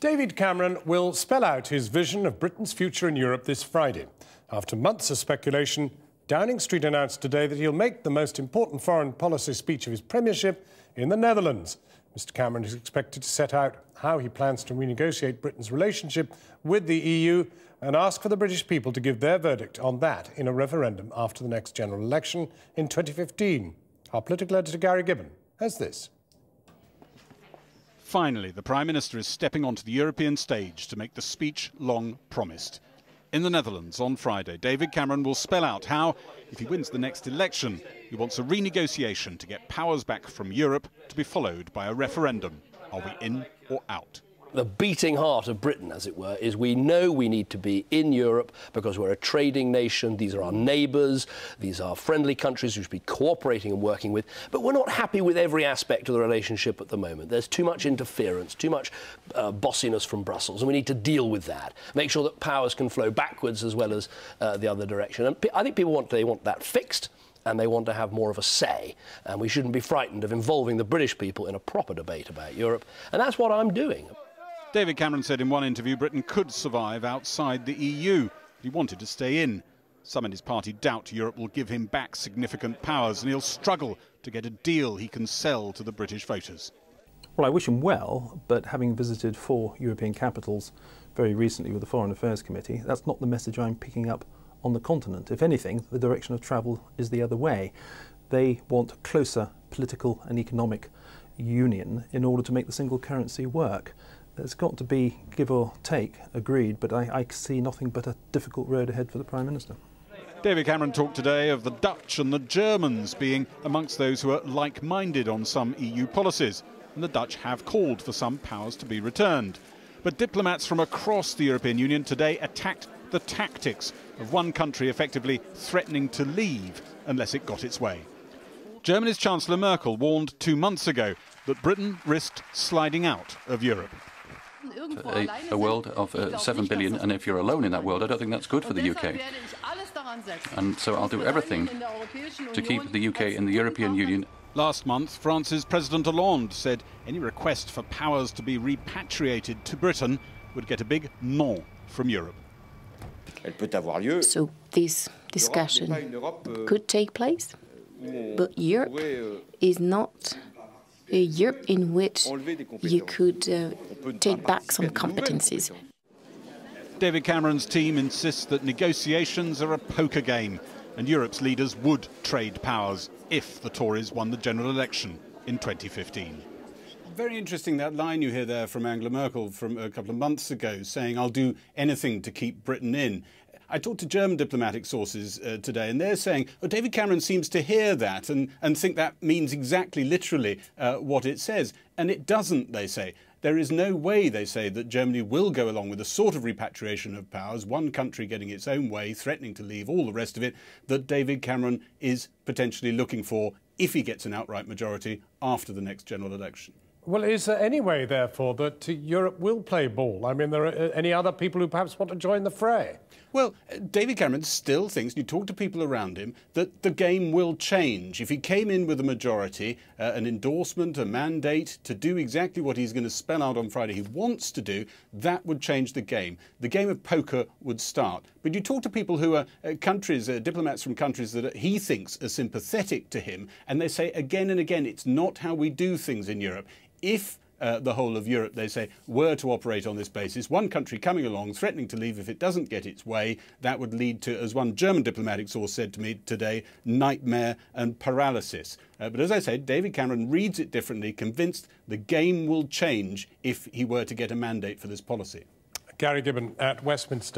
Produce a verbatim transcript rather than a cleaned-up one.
David Cameron will spell out his vision of Britain's future in Europe this Friday. After months of speculation, Downing Street announced today that he'll make the most important foreign policy speech of his premiership in the Netherlands. Mister Cameron is expected to set out how he plans to renegotiate Britain's relationship with the E U and ask for the British people to give their verdict on that in a referendum after the next general election in twenty fifteen. Our political editor Gary Gibbon has this. Finally, the Prime Minister is stepping onto the European stage to make the speech long promised. In the Netherlands on Friday, David Cameron will spell out how, if he wins the next election, he wants a renegotiation to get powers back from Europe to be followed by a referendum. Are we in or out? The beating heart of Britain, as it were, is we know we need to be in Europe because we're a trading nation. These are our neighbours. These are friendly countries we should be cooperating and working with. But we're not happy with every aspect of the relationship at the moment. There's too much interference, too much uh, bossiness from Brussels, and we need to deal with that. Make sure that powers can flow backwards as well as uh, the other direction. And I think people want they want that fixed, and they want to have more of a say. And we shouldn't be frightened of involving the British people in a proper debate about Europe. And that's what I'm doing. David Cameron said in one interview Britain could survive outside the E U. He wanted to stay in. Some in his party doubt Europe will give him back significant powers, and he'll struggle to get a deal he can sell to the British voters. Well, I wish him well, but having visited four European capitals very recently with the Foreign Affairs Committee, that's not the message I'm picking up on the continent. If anything, the direction of travel is the other way. They want closer political and economic union in order to make the single currency work. There's got to be give or take, agreed, but I, I see nothing but a difficult road ahead for the Prime Minister. David Cameron talked today of the Dutch and the Germans being amongst those who are like-minded on some E U policies, and the Dutch have called for some powers to be returned. But diplomats from across the European Union today attacked the tactics of one country effectively threatening to leave unless it got its way. Germany's Chancellor Merkel warned two months ago that Britain risked sliding out of Europe. A, a world of uh, seven billion, and if you're alone in that world, I don't think that's good for the U K. And so I'll do everything to keep the U K in the European Union. Last month, France's President Hollande said any request for powers to be repatriated to Britain would get a big no from Europe. So this discussion could take place, but Europe is not a Europe in which you could uh, take back some competencies. David Cameron's team insists that negotiations are a poker game, and Europe's leaders would trade powers if the Tories won the general election in twenty fifteen. Very interesting, that line you hear there from Angela Merkel from a couple of months ago, saying, "I'll do anything to keep Britain in." I talked to German diplomatic sources uh, today, and they're saying, oh, David Cameron seems to hear that and, and think that means exactly literally uh, what it says. And it doesn't, they say. There is no way, they say, that Germany will go along with a sort of repatriation of powers, one country getting its own way, threatening to leave, all the rest of it, that David Cameron is potentially looking for if he gets an outright majority after the next general election. Well, is there any way, therefore, that Europe will play ball? I mean, there are any other people who perhaps want to join the fray? Well, David Cameron still thinks, and you talk to people around him, that the game will change. If he came in with a majority, uh, an endorsement, a mandate to do exactly what he's going to spell out on Friday he wants to do, that would change the game. The game of poker would start. But you talk to people who are uh, countries, uh, diplomats from countries that he thinks are sympathetic to him, and they say again and again, it's not how we do things in Europe. If uh, the whole of Europe, they say, were to operate on this basis, one country coming along, threatening to leave if it doesn't get its way, that would lead to, as one German diplomatic source said to me today, nightmare and paralysis. Uh, but as I said, David Cameron reads it differently, convinced the game will change if he were to get a mandate for this policy. Gary Gibbon at Westminster.